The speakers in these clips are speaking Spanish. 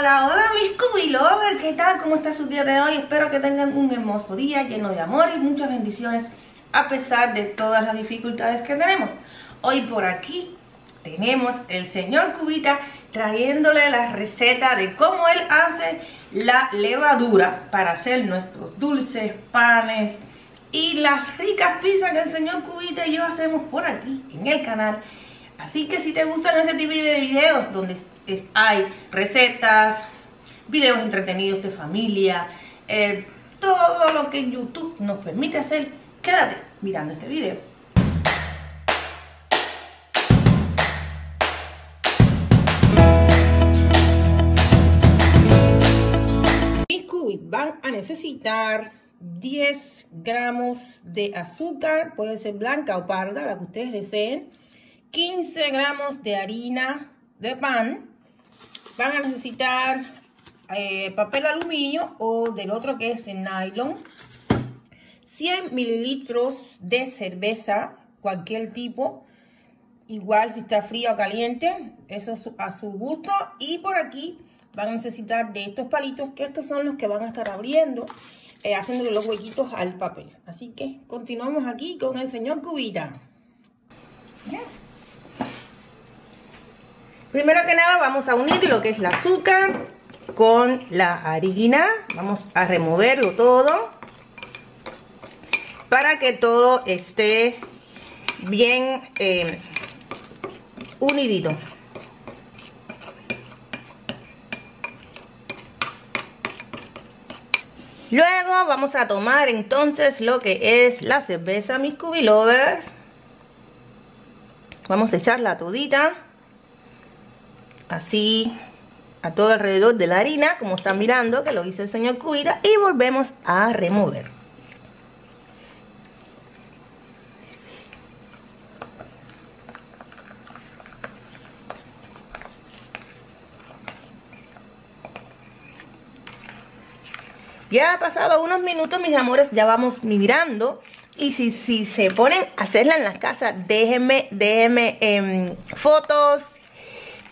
Hola, hola mis cubilovers, ¿qué tal? ¿Cómo está su día de hoy? Espero que tengan un hermoso día lleno de amor y muchas bendiciones a pesar de todas las dificultades que tenemos. Hoy por aquí tenemos el señor Cubita trayéndole la receta de cómo él hace la levadura para hacer nuestros dulces, panes y las ricas pizzas que el señor Cubita y yo hacemos por aquí en el canal. Así que si te gustan ese tipo de videos donde hay recetas, videos entretenidos de familia, todo lo que YouTube nos permite hacer, quédate mirando este video. Mis cubis van a necesitar 10 gramos de azúcar, puede ser blanca o parda, la que ustedes deseen, 15 gramos de harina de pan. Van a necesitar papel aluminio o del otro que es en nylon, 100 mililitros de cerveza, cualquier tipo, igual si está fría o caliente, eso es a su gusto. Y por aquí van a necesitar de estos palitos, que estos son los que van a estar abriendo, haciéndole los huequitos al papel. Así que continuamos aquí con el señor Cubita. Bien. Primero que nada vamos a unir lo que es el azúcar con la harina. Vamos a removerlo todo para que todo esté bien unidito. Luego vamos a tomar entonces lo que es la cerveza, mis cubilovers. Vamos a echarla todita, así a todo alrededor de la harina, como están mirando que lo hizo el señor Cubita, y volvemos a remover. Ya ha pasado unos minutos, mis amores, ya vamos mirando. Y si se ponen a hacerla en las casas, déjenme fotos.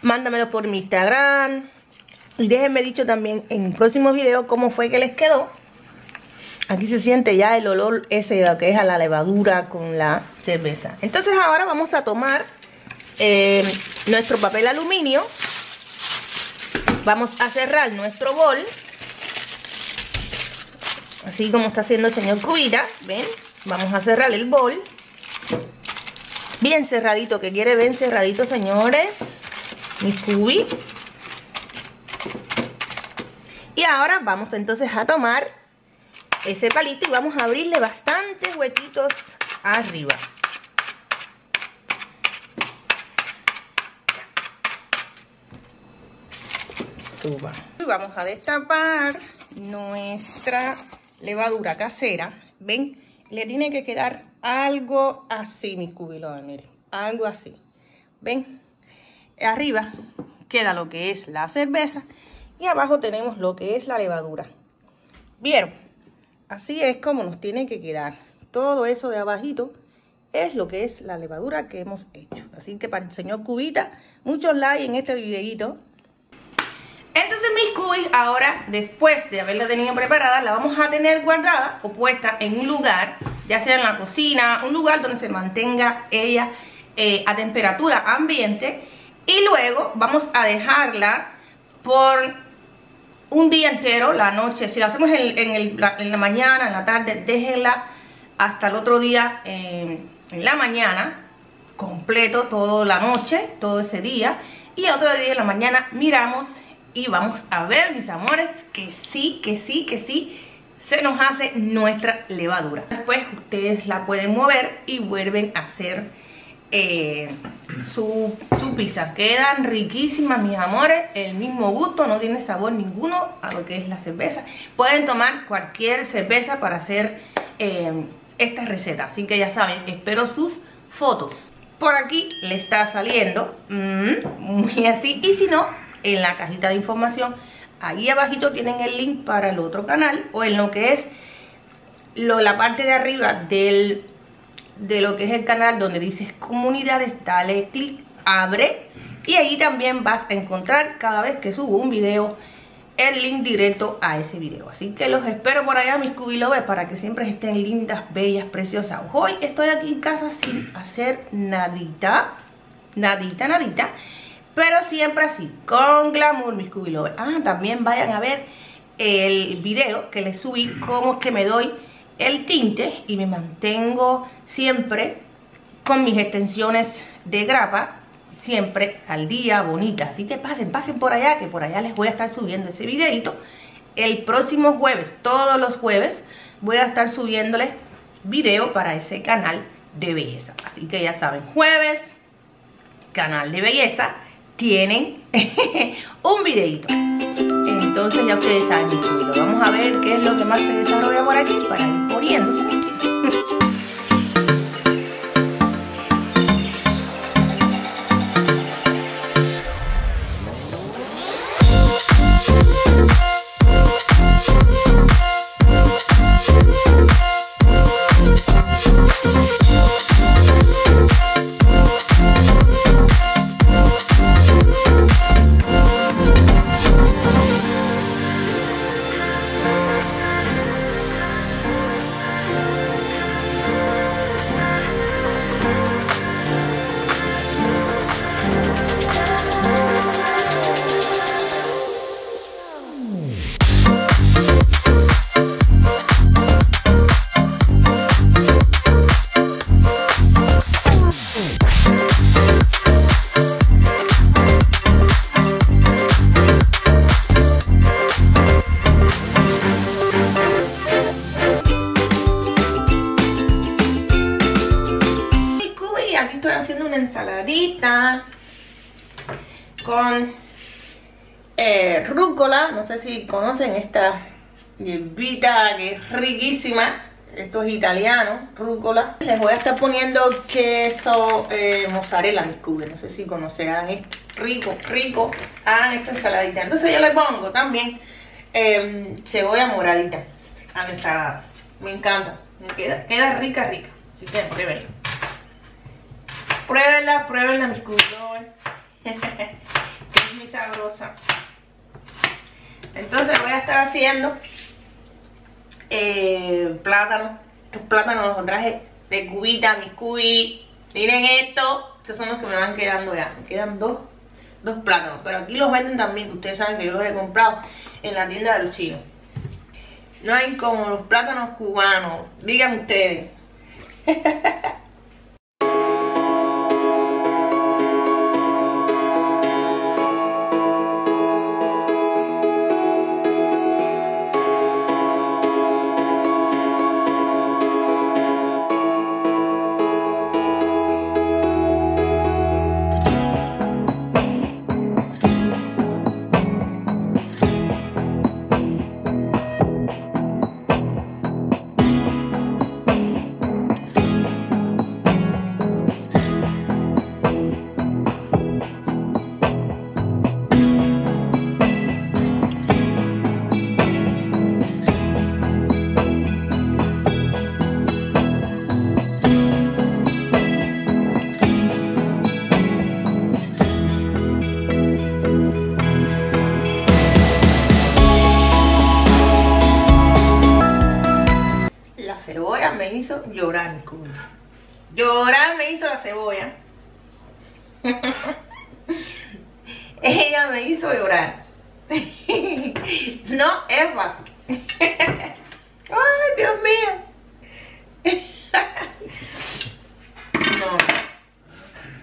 Mándamelo por mi Instagram y déjenme dicho también en próximos videos cómo fue que les quedó. Aquí se siente ya el olor ese de lo que es a la levadura con la cerveza. Entonces ahora vamos a tomar nuestro papel aluminio. Vamos a cerrar nuestro bol, así como está haciendo el señor Cubita. ¿Ven? Vamos a cerrar el bol. Bien cerradito, que quiere bien cerradito, señores. Mis cubis. Y ahora vamos entonces a tomar ese palito y vamos a abrirle bastantes huequitos arriba. Suba. Y vamos a destapar nuestra levadura casera. ¿Ven? Le tiene que quedar algo así, mis cubilos. Miren, algo así. ¿Ven? Arriba queda lo que es la cerveza y abajo tenemos lo que es la levadura. ¿Vieron? Así es como nos tiene que quedar. Todo eso de abajito es lo que es la levadura que hemos hecho. Así que para el señor Cubita, muchos likes en este videito. Entonces mis cubis ahora, después de haberla tenido preparada, la vamos a tener guardada o puesta en un lugar, ya sea en la cocina, un lugar donde se mantenga ella a temperatura ambiente. Y luego vamos a dejarla por un día entero, la noche. Si la hacemos en la mañana, en la tarde, déjenla hasta el otro día en la mañana, completo toda la noche, todo ese día. Y el otro día en la mañana miramos y vamos a ver, mis amores, que sí, que sí, que sí, se nos hace nuestra levadura. Después ustedes la pueden mover y vuelven a hacer su pizza. Quedan riquísimas, mis amores, el mismo gusto, no tiene sabor ninguno a lo que es la cerveza. Pueden tomar cualquier cerveza para hacer esta receta, así que ya saben, espero sus fotos. Por aquí le está saliendo muy así, y si no, en la cajita de información ahí abajito tienen el link para el otro canal, o en lo que es la parte de arriba de lo que es el canal donde dices comunidades, dale clic, abre, y allí también vas a encontrar cada vez que subo un video el link directo a ese video. Así que los espero por allá, mis cubilovers, para que siempre estén lindas, bellas, preciosas. Hoy estoy aquí en casa sin hacer nadita, nadita, nadita, pero siempre así, con glamour, mis cubilovers. Ah, también vayan a ver el video que les subí, cómo es que me doy el tinte y me mantengo siempre con mis extensiones de grapa, siempre al día, bonita. Así que pasen, pasen por allá, que por allá les voy a estar subiendo ese videito el próximo jueves. Todos los jueves voy a estar subiéndoles video para ese canal de belleza. Así que ya saben, jueves, canal de belleza, tienen un videito. Entonces ya ustedes saben, mi chulo, vamos a ver qué es lo que más se desarrolla por aquí para ir poniéndose. Con rúcula, no sé si conocen esta hierbita que es riquísima, esto es italiano, rúcula. Les voy a estar poniendo queso mozzarella, mis cubes, no sé si conocerán esto, rico, rico. Ah, esta ensaladita, entonces yo le pongo también cebolla moradita a la ensalada, me encanta, me queda rica, rica, así que pruébenla. Pruébenla, pruébenla, mis cubes. Es muy sabrosa. Entonces voy a estar haciendo plátano. Estos plátanos los traje de cubita, mis cubis. Miren esto. Estos son los que me van quedando ya. Me quedan dos plátanos. Pero aquí los venden también. Ustedes saben que yo los he comprado en la tienda de los chinos. No hay como los plátanos cubanos. Digan ustedes. Llorar, mi culo. Llorar me hizo la cebolla. Ella me hizo llorar. No es fácil. Ay, Dios mío. No.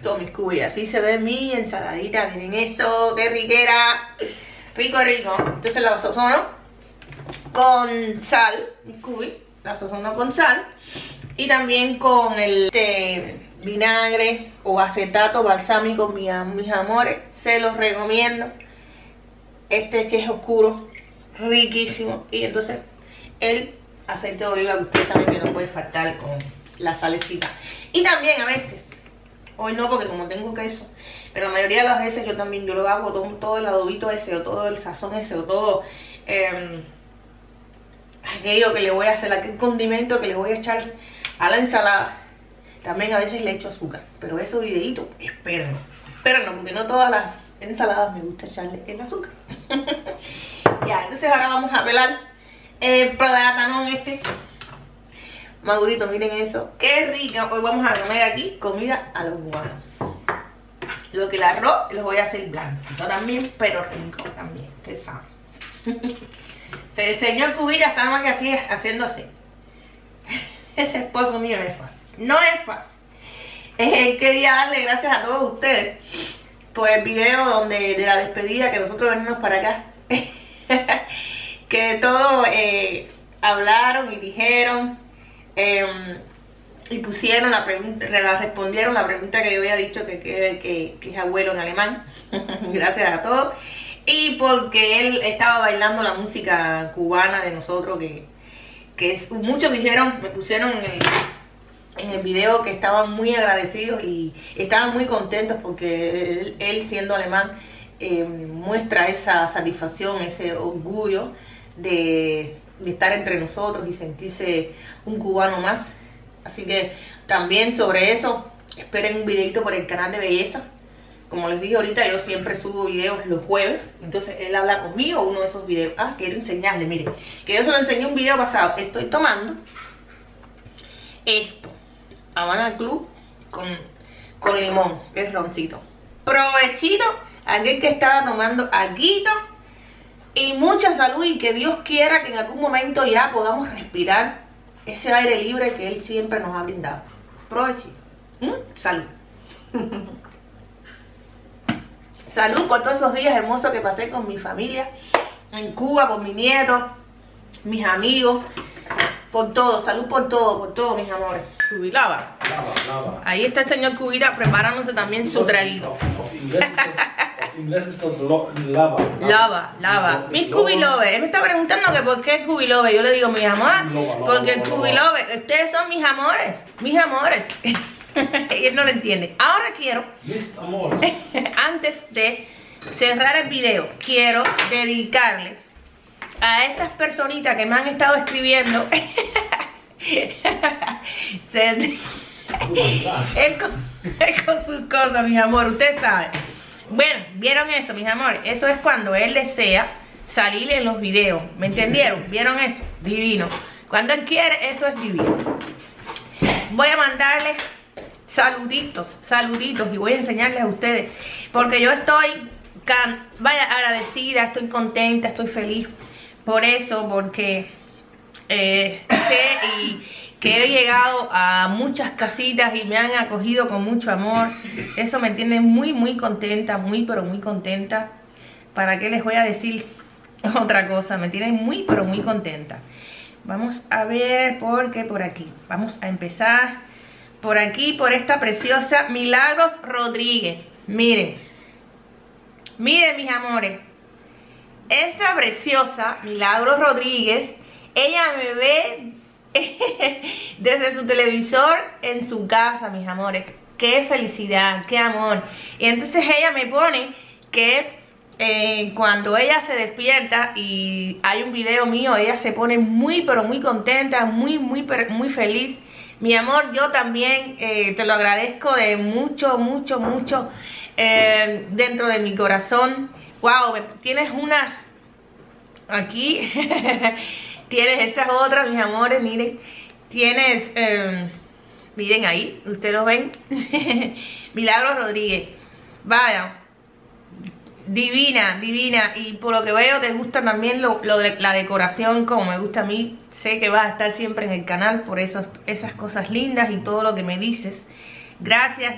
Todo, mis cubos. Así se ve mi ensaladita. Miren eso, qué riquera. Rico, rico. Entonces la sazono con sal, mis cubos. La sazonando con sal y también con el vinagre o acetato balsámico, mis amores, se los recomiendo. Este que es oscuro, riquísimo. Y entonces el aceite de oliva, que ustedes saben que no puede faltar con la salecita. Y también a veces, hoy no porque como tengo queso, pero la mayoría de las veces yo también lo hago todo el adobito ese o todo el sazón ese o todo... aquello que le voy a hacer, aquel condimento que le voy a echar a la ensalada. También a veces le echo azúcar, pero ese videito, espérenlo. Espérenlo, porque no todas las ensaladas me gusta echarle el azúcar. Ya. ya. Entonces ahora vamos a pelar el platanón este madurito, miren eso, qué rica. Hoy vamos a comer aquí comida a los cubanos. Lo que el arroz lo voy a hacer blanquito también, pero rico también, ustedes saben. El señor Cubita está más que así, haciendo así. Ese esposo mío no es fácil, no es fácil. Quería darle gracias a todos ustedes por el video donde, de la despedida que nosotros venimos para acá. Que todos hablaron y dijeron y pusieron la pregunta, respondieron la pregunta que yo había dicho que es abuelo en alemán. Gracias a todos. Y porque él estaba bailando la música cubana de nosotros, que es, muchos dijeron, me pusieron en el video que estaban muy agradecidos y estaban muy contentos porque él siendo alemán muestra esa satisfacción, ese orgullo de estar entre nosotros y sentirse un cubano más. Así que también sobre eso, esperen un videito por el canal de belleza. Como les dije ahorita, yo siempre subo videos los jueves. Entonces él habla conmigo uno de esos videos. Ah, quiero enseñarle, miren. Que yo se lo enseñé un video pasado. Estoy tomando esto. Habana Club con limón. Es roncito. Provechito. Aquel que estaba tomando aguito. Y mucha salud. Y que Dios quiera que en algún momento ya podamos respirar ese aire libre que Él siempre nos ha brindado. Provechito. Salud. Salud por todos esos días hermosos que pasé con mi familia, en Cuba, con mi nieto, mis amigos, por todo, salud por todo, mis amores. Cubilaba. Lava. Ahí está el señor Cubita preparándose también su traguito. Auf inglés es das lava. Lava. Mis Cubilove, él me está preguntando que por qué Cubilove. Yo le digo, mis amores, porque Cubilove, ustedes son mis amores, mis amores. Y él no lo entiende. Ahora quiero, antes de cerrar el video, quiero dedicarles a estas personitas que me han estado escribiendo él con sus cosas, mis amores, ustedes saben. Bueno, vieron eso, mis amores. Eso es cuando él desea salir en los videos, ¿me entendieron? ¿Vieron eso? Divino. Cuando él quiere, eso es divino. Voy a mandarles saluditos y voy a enseñarles a ustedes porque yo estoy agradecida, estoy contenta, estoy feliz por eso, porque sé y que he llegado a muchas casitas y me han acogido con mucho amor. Eso me tiene muy contenta, muy contenta. ¿Para qué les voy a decir otra cosa? Me tiene muy contenta. Vamos a ver por qué por aquí. Vamos a empezar por aquí, por esta preciosa Milagros Rodríguez. Miren, miren mis amores, esta preciosa Milagros Rodríguez, ella me ve desde su televisor en su casa, mis amores. Qué felicidad, qué amor. Y entonces ella me pone que cuando ella se despierta y hay un video mío, ella se pone muy contenta, muy feliz. Mi amor, yo también te lo agradezco de mucho dentro de mi corazón. Wow, tienes una aquí, tienes estas otras, mis amores, miren, tienes, miren ahí, ustedes lo ven, Milagros Rodríguez, vaya, divina, y por lo que veo te gusta también la decoración como me gusta a mí. Sé que vas a estar siempre en el canal por esas cosas lindas y todo lo que me dices. Gracias.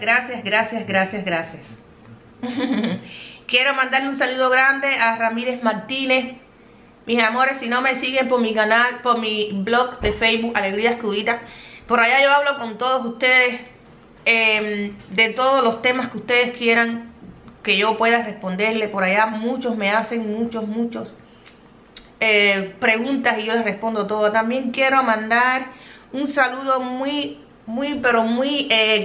Quiero mandarle un saludo grande a Ramírez Martínez. Mis amores, si no me siguen por mi canal, por mi blog de Facebook, Alegrías Cubita, por allá yo hablo con todos ustedes de todos los temas que ustedes quieran que yo pueda responderle. Por allá muchos me hacen muchos preguntas y yo les respondo todo. También quiero mandar un saludo muy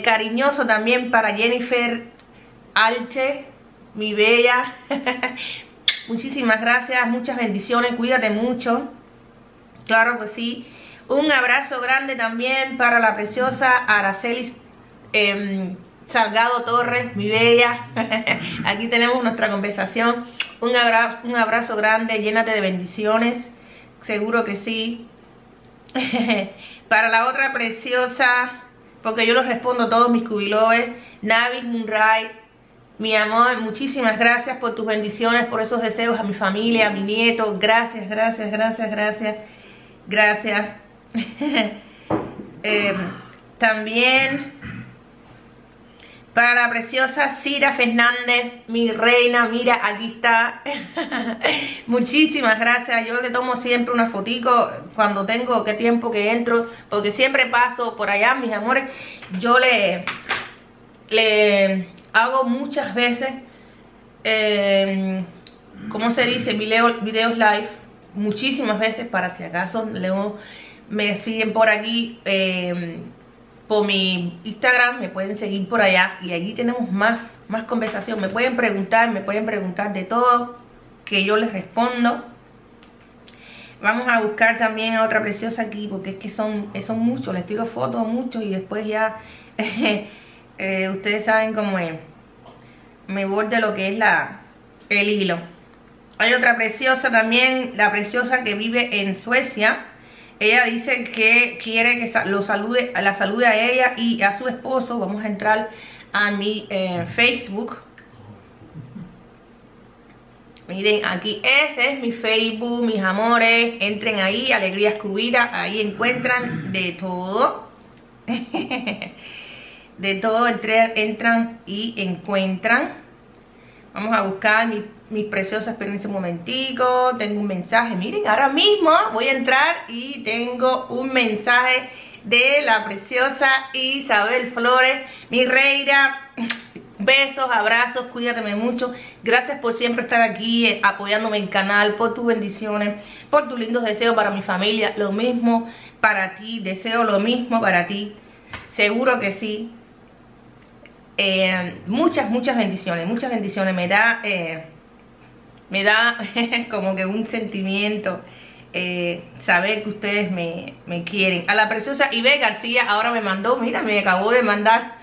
cariñoso también para Jennifer Alche, mi bella. Muchísimas gracias, muchas bendiciones, cuídate mucho. Claro que sí. Un abrazo grande también para la preciosa Araceli Salgado Torres, mi bella. Aquí tenemos nuestra conversación. un abrazo grande, llénate de bendiciones, seguro que sí. Para la otra preciosa, porque yo los respondo todos mis cubiloves, Navis Munray, mi amor, muchísimas gracias por tus bendiciones, por esos deseos a mi familia, a mi nieto, gracias, gracias, gracias, gracias, gracias. También para la preciosa Cira Fernández, mi reina, mira, aquí está. Muchísimas gracias. Yo le tomo siempre una fotico cuando tengo, qué tiempo que entro, porque siempre paso por allá, mis amores. Yo le hago muchas veces, ¿cómo se dice? Videos live, muchísimas veces, para si acaso me siguen por aquí, por mi Instagram, me pueden seguir por allá y allí tenemos más conversación. Me pueden preguntar de todo, que yo les respondo. Vamos a buscar también a otra preciosa aquí, porque es que son muchos, les tiro fotos muchos y después ya ustedes saben cómo es, me borde lo que es el hilo. Hay otra preciosa también, la preciosa que vive en Suecia. Ella dice que quiere que la salude a ella y a su esposo. Vamos a entrar a mi Facebook. Miren, aquí ese es mi Facebook, mis amores. Entren ahí, Alegrías Cubita. Ahí encuentran de todo. De todo entran y encuentran. Vamos a buscar mis preciosas, espérense un momentico, tengo un mensaje, miren, ahora mismo voy a entrar y tengo un mensaje de la preciosa Isabel Flores, mi reina, besos, abrazos, cuídateme mucho, gracias por siempre estar aquí apoyándome el canal, por tus bendiciones, por tus lindos deseos para mi familia, lo mismo para ti, deseo lo mismo para ti, seguro que sí. Muchas bendiciones, muchas bendiciones. Me da como que un sentimiento saber que ustedes me quieren. A la preciosa Ibe García ahora me mandó, mira, me acabó de mandar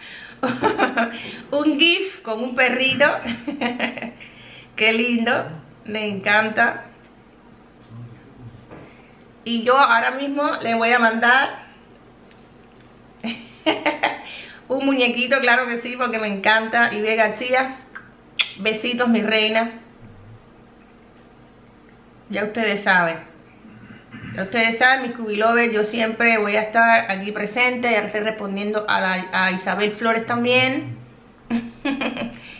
un GIF con un perrito. Qué lindo, me encanta. Y yo ahora mismo le voy a mandar un muñequito, claro que sí, porque me encanta. Ibe García, besitos, mi reina. Ya ustedes saben. Ya ustedes saben, mis cubilovers, yo siempre voy a estar aquí presente. Ya estoy respondiendo a Isabel Flores también.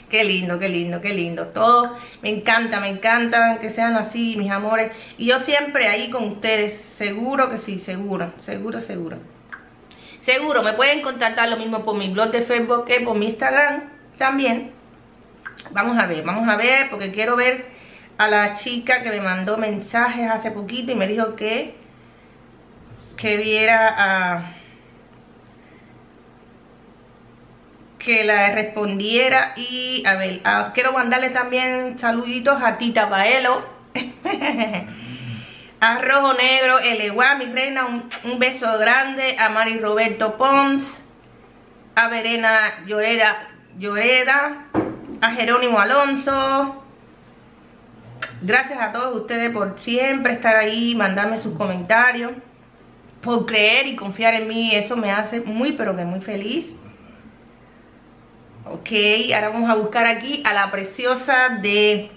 Qué lindo, qué lindo, qué lindo. Todo me encanta que sean así, mis amores. Y yo siempre ahí con ustedes. Seguro que sí, seguro, seguro, seguro. Seguro, me pueden contactar lo mismo por mi blog de Facebook que por mi Instagram también. Vamos a ver, porque quiero ver a la chica que me mandó mensajes hace poquito y me dijo que viera, que la respondiera. Y a ver, quiero mandarle también saluditos a Tita Paelo. A Rojo Negro, Eleguá, mi reina, un beso grande. A Mari Roberto Pons, a Verena Lloreda, a Jerónimo Alonso. Gracias a todos ustedes por siempre estar ahí, mandarme sus comentarios, por creer y confiar en mí. Eso me hace muy, pero que muy feliz. Ok, ahora vamos a buscar aquí a la preciosa de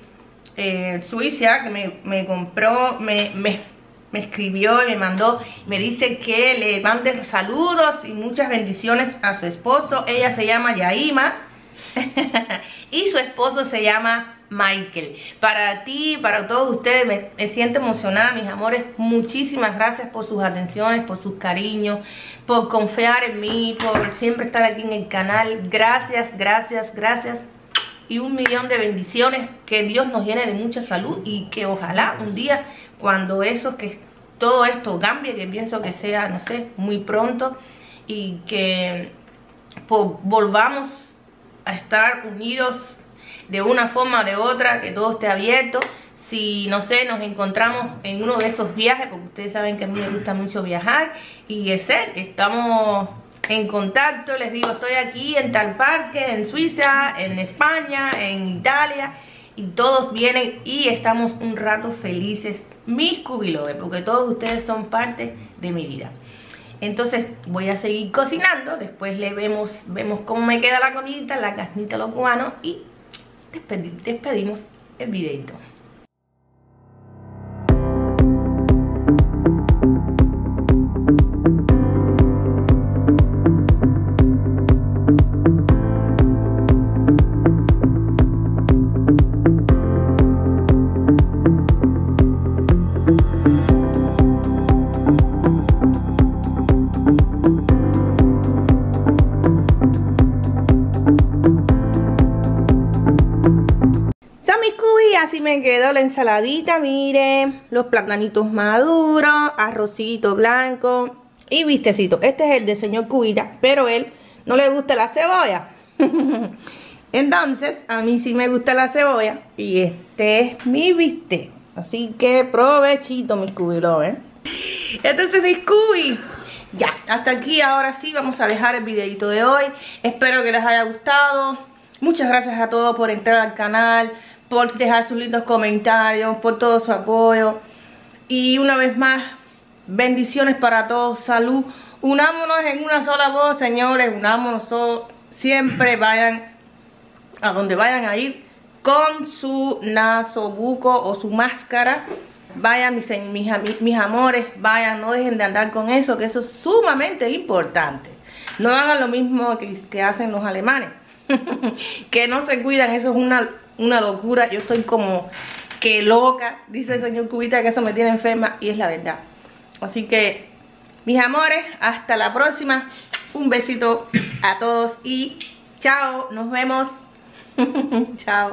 Suiza, que me compró, me escribió y me mandó, me dice que le mande saludos y muchas bendiciones a su esposo. Ella se llama Yaima y su esposo se llama Michael. Para ti, para todos ustedes, me siento emocionada, mis amores. Muchísimas gracias por sus atenciones, por sus cariños, por confiar en mí, por siempre estar aquí en el canal. Gracias, gracias, gracias. Y un millón de bendiciones, que Dios nos llene de mucha salud y que ojalá un día, cuando que todo esto cambie, que pienso que sea, no sé, muy pronto, y que volvamos a estar unidos de una forma o de otra, que todo esté abierto. Si, no sé, nos encontramos en uno de esos viajes, porque ustedes saben que a mí me gusta mucho viajar, y estamos en contacto, les digo, estoy aquí en tal parque, en Suiza, en España, en Italia, y todos vienen y estamos un rato felices, mis cubilovers, porque todos ustedes son parte de mi vida. Entonces voy a seguir cocinando, después le vemos cómo me queda la comidita, la carnita a los cubanos, y despedimos el videito. Así me quedó la ensaladita, miren, los platanitos maduros, arrocito blanco y vistecito. Este es el de señor Cubita, pero él no le gusta la cebolla. Entonces, a mí sí me gusta la cebolla y este es mi bistec. Así que provechito, mis cubilovers. Entonces, mis cubis, ya, hasta aquí. Ahora sí, vamos a dejar el videito de hoy. Espero que les haya gustado. Muchas gracias a todos por entrar al canal, por dejar sus lindos comentarios, por todo su apoyo. Y una vez más, bendiciones para todos, salud. Unámonos en una sola voz, señores, unámonos todos. Siempre vayan a donde vayan a ir con su nasobuco o su máscara. Vayan, mis amores, vayan, no dejen de andar con eso, que eso es sumamente importante. No hagan lo mismo que hacen los alemanes, que no se cuidan, eso es una locura. Yo estoy como que loca, dice el señor Cubita, que eso me tiene enferma, y es la verdad. Así que, mis amores, hasta la próxima. Un besito a todos y chao, nos vemos. Chao.